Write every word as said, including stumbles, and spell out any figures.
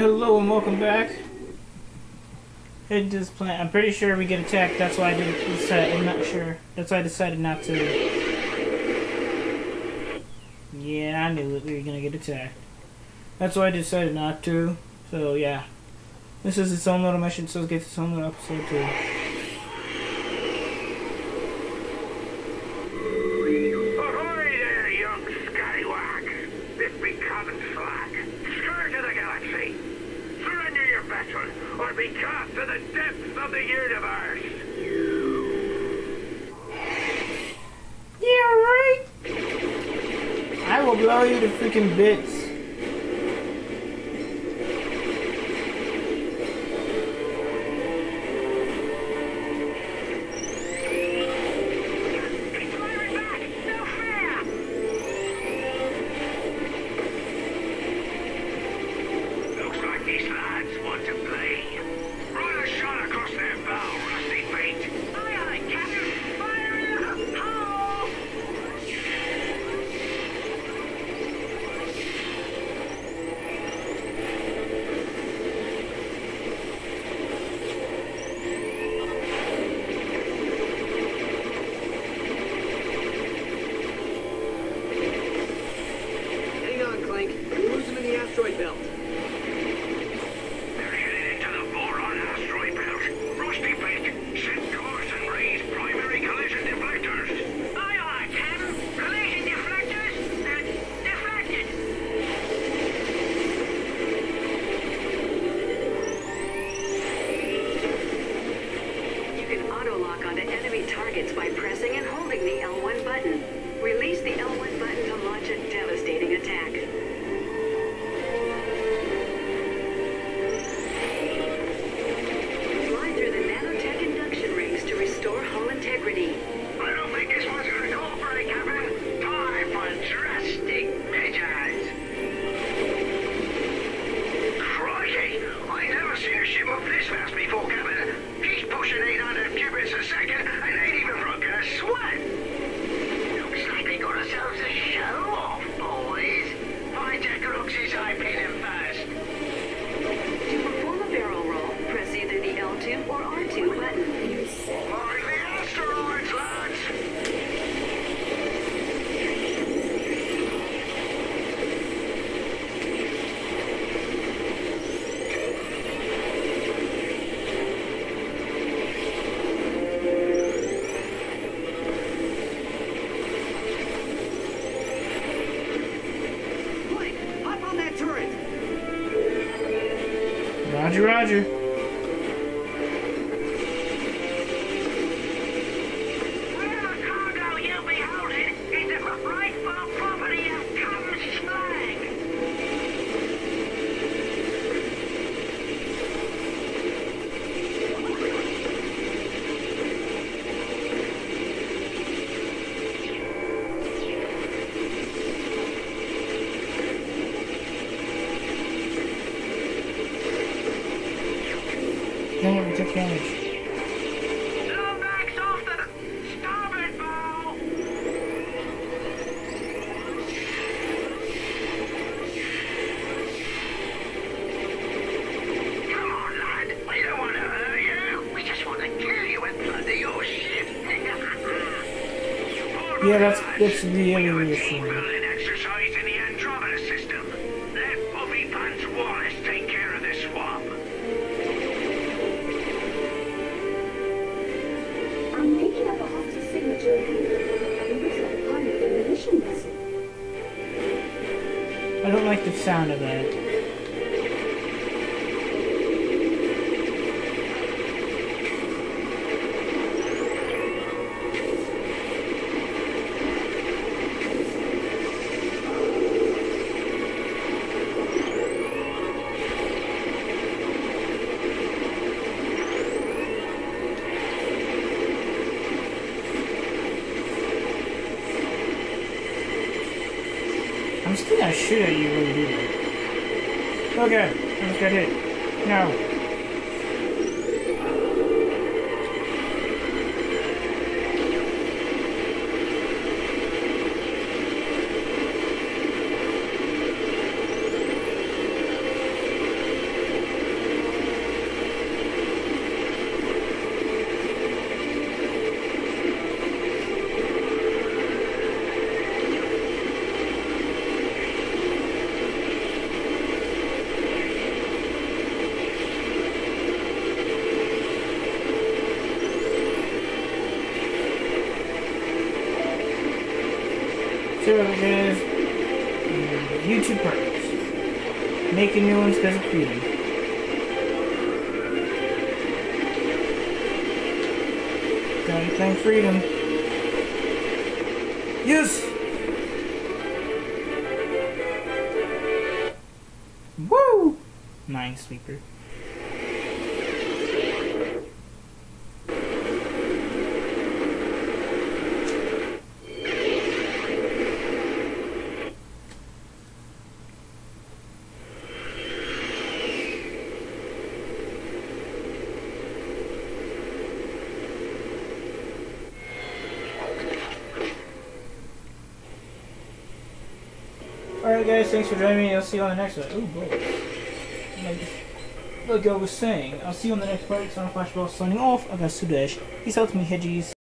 Hello and welcome back. It just plan. I'm pretty sure we get attacked. That's why I didn't decide. I'm not sure. That's why I decided not to. Yeah, I knew that we were gonna get attacked. That's why I decided not to. So yeah, this is its own little mission. So let's get its own little episode too. Blow you to freaking bits. It's firing back. No fair. Looks like these lads want to play. Roll a shot across their bow, rusty feet. Aye, aye, Captain. Fire in the hole. Roger, roger. Whatever cargo you be holding is the rightful property of Captain Smag. Damn, we took damage. Yeah, that's that's the end of the I don't like the sound of that. I'm just gonna shoot at you when you do that. Okay, I just got hit. No. services, and YouTube partners. Make a new one special for you. Don't thank freedom. Yes! Woo! Minesweeper. Alright guys, thanks for joining me. I'll see you on the next one. Ooh, boy. Like, like I was saying, I'll see you on the next part. SonicFlashBoss signing off. I got Sudesh. Peace out to me, Hedgies.